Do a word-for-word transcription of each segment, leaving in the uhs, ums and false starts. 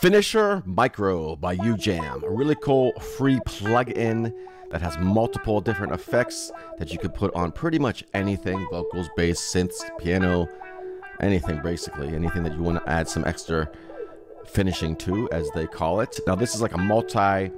Finisher Micro by U Jam, a really cool free plugin that has multiple different effects that you can put on pretty much anything, vocals, bass, synths, piano, anything basically, anything that you want to add some extra finishing to, as they call it. Now this is like a multi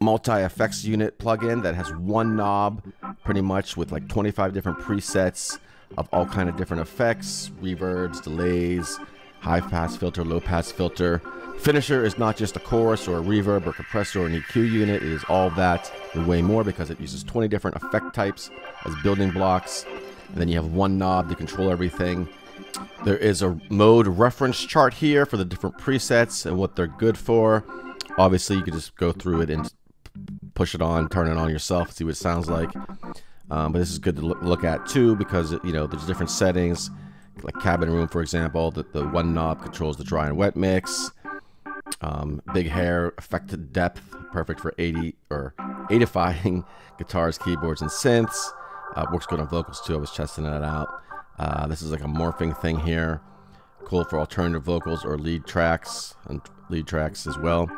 multi effects unit plugin that has one knob pretty much with like twenty-five different presets of all kind of different effects, reverbs, delays, high pass filter, low pass filter. Finisher is not just a chorus or a reverb or compressor or an E Q unit, it is all that and way more, because it uses twenty different effect types as building blocks, and then you have one knob to control everything. There is a mode reference chart here for the different presets and what they're good for. Obviously you can just go through it and push it on, turn it on yourself, see what it sounds like. Um, but this is good to look at too, because, you know, there's different settings, like cabin room, for example, that the one knob controls the dry and wet mix. Um, big hair, affected depth, perfect for eighty or eightifying guitars, keyboards, and synths. Uh, works good on vocals too, I was testing that out. Uh, this is like a morphing thing here. Cool for alternative vocals or lead tracks, and lead tracks as well.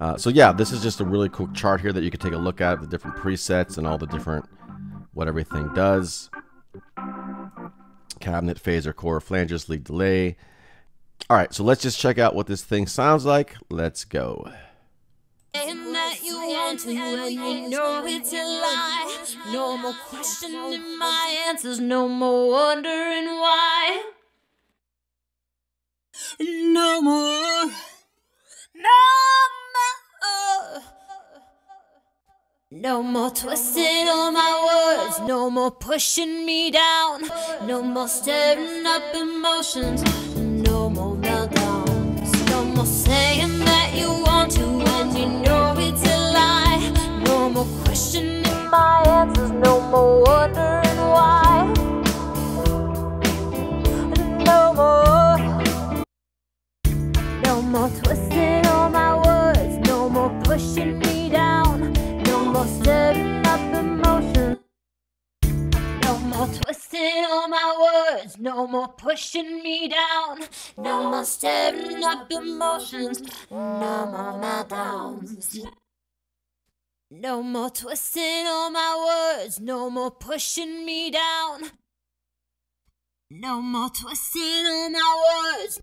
Uh, so yeah, this is just a really cool chart here that you can take a look at, the different presets and all the different, what everything does. Cabinet, phaser, core, flanges, lead, delay. All right, so let's just check out what this thing sounds like. Let's go. And that you want to, well, you know it's a lie. No more questioning my answers, no more wondering why. No more. No more. No more twisting all my words, no more pushing me down, no more stirring up emotions, no more meltdowns, no more saying that you want to and you know it's a lie, no more questioning my answers, no more wondering why, no more, no more twisting all my words, no more pushing me down. No more stirring up emotion. No more twisting all my words. No more pushing me down. No more stirring up emotions. No more meltdowns. No more twisting all my words. No more pushing me down. No more twisting all my words.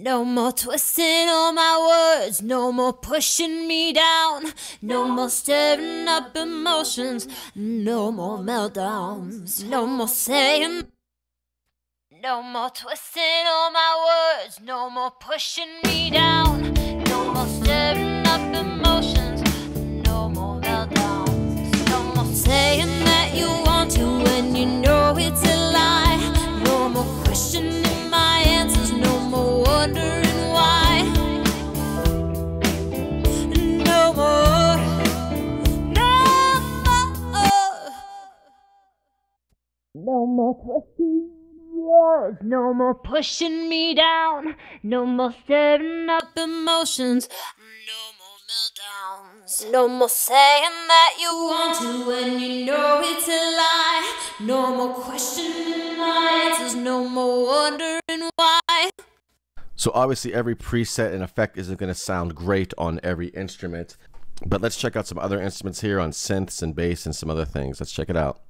No more twisting all my words, no more pushing me down, no more stirring up emotions, no more meltdowns, no more saying. No more twisting all my words, no more pushing me down, no more stirring up emotions, no more meltdowns, no more saying that you want to when you know it's a lie, no more questioning. Wondering why. No more. No more. No more twisting words. No more pushing me down. No more stirring up emotions. No more meltdowns. No more saying that you want to when you know it's a lie. No more questioning my answers. No more wondering why. So obviously every preset and effect isn't going to sound great on every instrument, but let's check out some other instruments here on synths and bass and some other things. Let's check it out.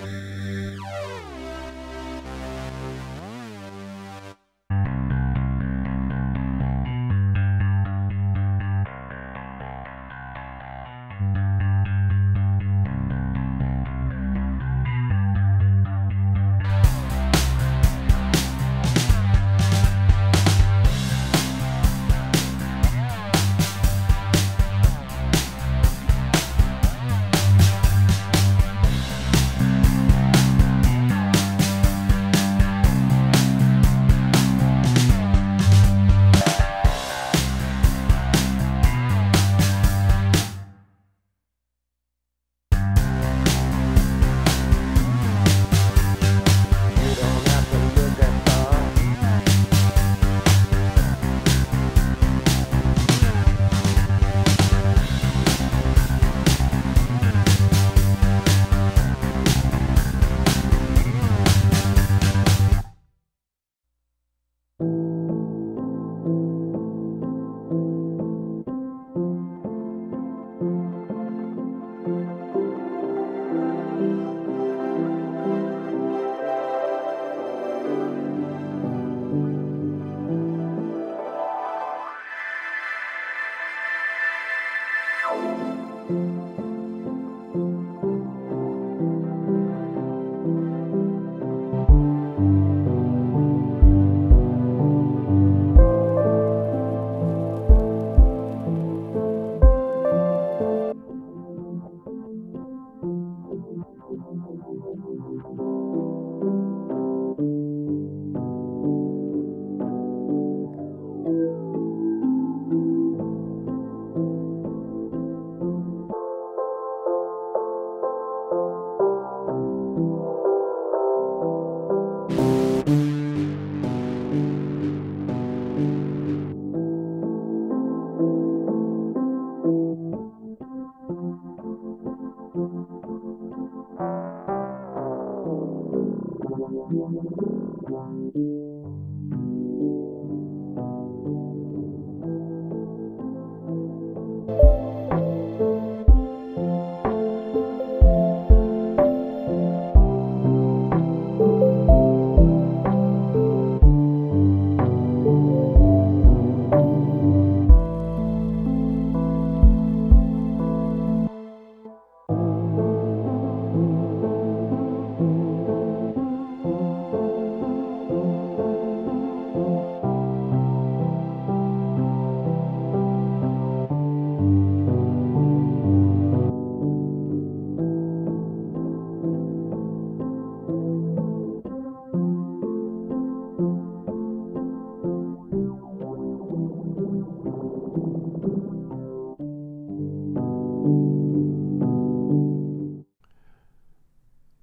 Wow.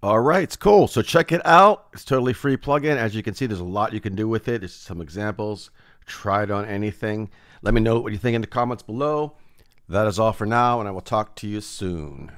All right, it's cool. So check it out. It's totally free plugin. As you can see, there's a lot you can do with it. There's some examples. Try it on anything. Let me know what you think in the comments below. That is all for now, and I will talk to you soon.